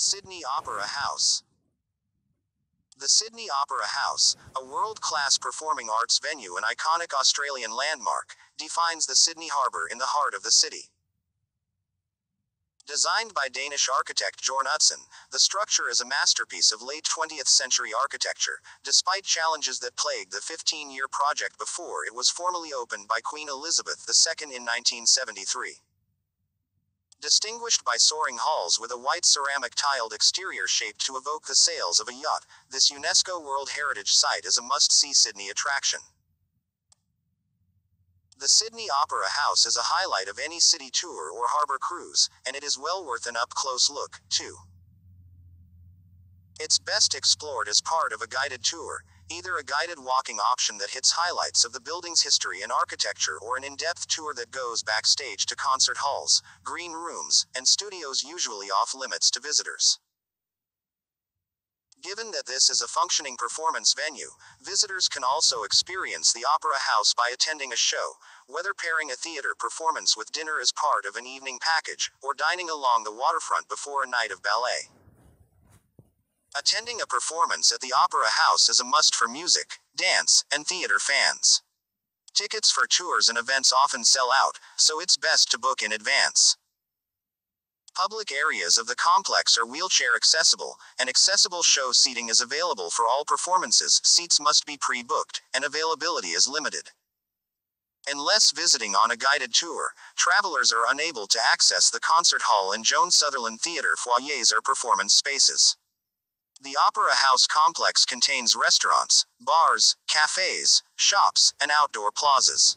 Sydney Opera House. The Sydney Opera House, a world-class performing arts venue and iconic Australian landmark, defines the Sydney Harbour in the heart of the city. Designed by Danish architect Jorn Utzon, the structure is a masterpiece of late 20th century architecture, despite challenges that plagued the 15-year project before it was formally opened by Queen Elizabeth II in 1973. Distinguished by soaring halls with a white ceramic tiled exterior shaped to evoke the sails of a yacht, this UNESCO World Heritage Site is a must-see Sydney attraction. The Sydney Opera House is a highlight of any city tour or harbour cruise, and it is well worth an up-close look, too. It's best explored as part of a guided tour, either a guided walking option that hits highlights of the building's history and architecture or an in-depth tour that goes backstage to concert halls, green rooms, and studios usually off-limits to visitors. Given that this is a functioning performance venue, visitors can also experience the Opera House by attending a show, whether pairing a theater performance with dinner as part of an evening package, or dining along the waterfront before a night of ballet. Attending a performance at the Opera House is a must for music, dance, and theater fans. Tickets for tours and events often sell out, so it's best to book in advance. Public areas of the complex are wheelchair accessible, and accessible show seating is available for all performances. Seats must be pre-booked, and availability is limited. Unless visiting on a guided tour, travelers are unable to access the concert hall and Joan Sutherland Theater foyers or performance spaces. The Opera House complex contains restaurants, bars, cafes, shops, and outdoor plazas.